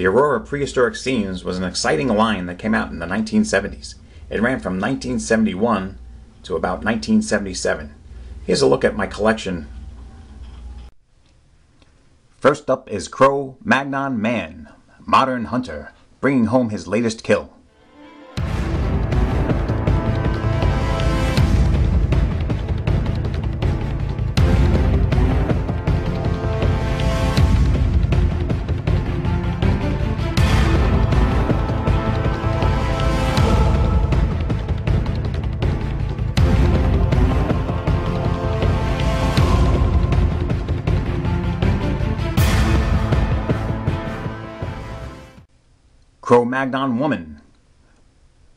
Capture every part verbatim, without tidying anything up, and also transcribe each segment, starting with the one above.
The Aurora Prehistoric Scenes was an exciting line that came out in the nineteen seventies. It ran from nineteen seventy-one to about nineteen seventy-seven. Here's a look at my collection. First up is Cro-Magnon Man, modern hunter, bringing home his latest kill. Cro-Magnon woman,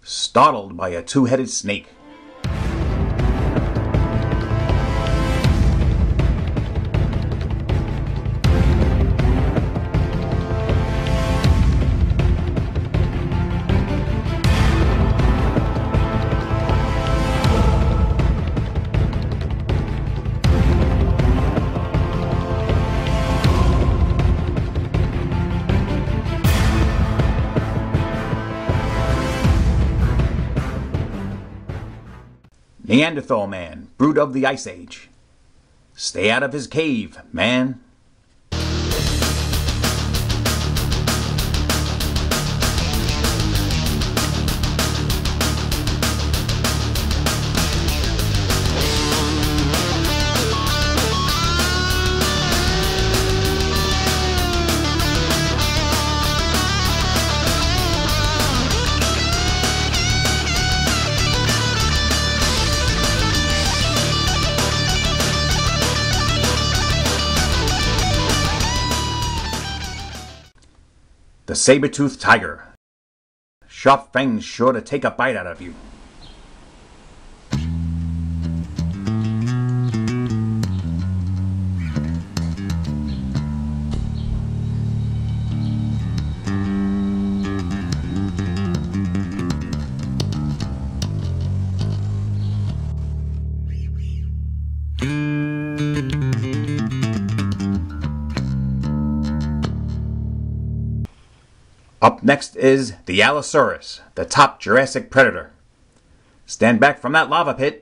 startled by a two-headed snake. Neanderthal man, brood of the Ice Age. Stay out of his cave, man. The Sabertooth Tiger. Sharp fangs sure to take a bite out of you. Up next is the Allosaurus, the top Jurassic predator. Stand back from that lava pit.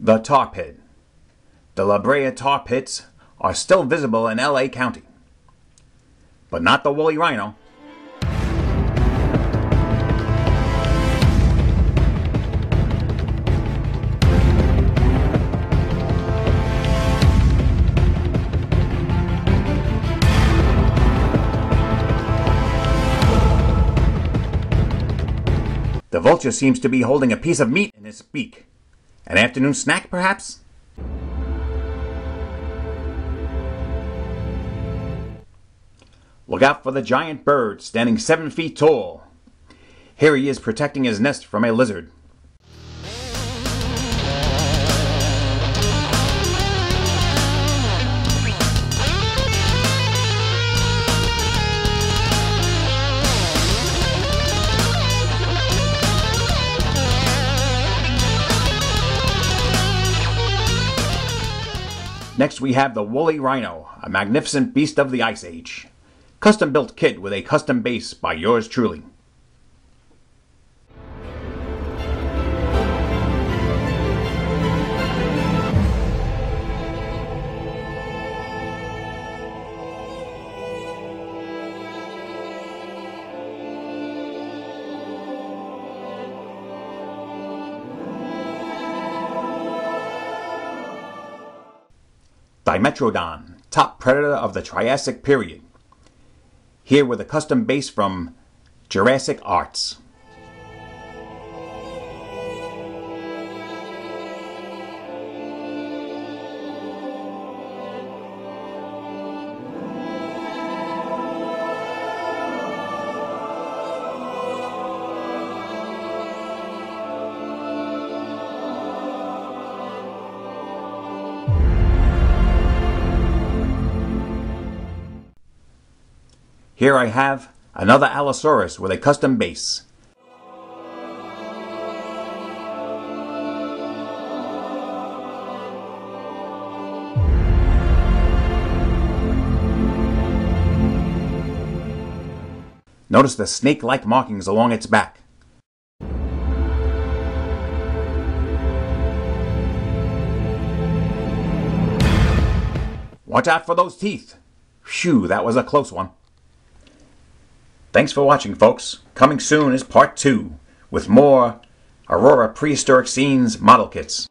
The Tar Pit. The La Brea Tar Pits are still visible in L A County, but not the woolly rhino. The vulture seems to be holding a piece of meat in its beak. An afternoon snack, perhaps? Look out for the giant bird, standing seven feet tall. Here he is protecting his nest from a lizard. Next we have the Woolly Rhino, a magnificent beast of the Ice Age. Custom-built kit with a custom base by yours truly. Dimetrodon, top predator of the Triassic period. Here with a custom base from Jurassic Arts. Here I have another Allosaurus with a custom base. Notice the snake-like markings along its back. Watch out for those teeth! Phew, that was a close one. Thanks for watching, folks. Coming soon is part two, with more Aurora Prehistoric Scenes model kits.